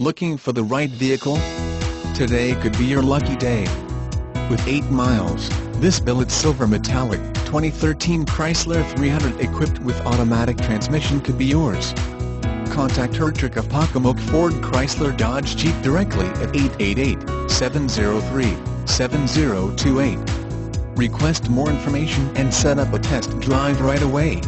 Looking for the right vehicle? Today could be your lucky day. With 8 miles, this Billet Silver Metallic 2013 Chrysler 300 equipped with automatic transmission could be yours. Contact Hertrich of Pocomoke Ford Chrysler Dodge Jeep directly at 888-703-7028. Request more information and set up a test drive right away.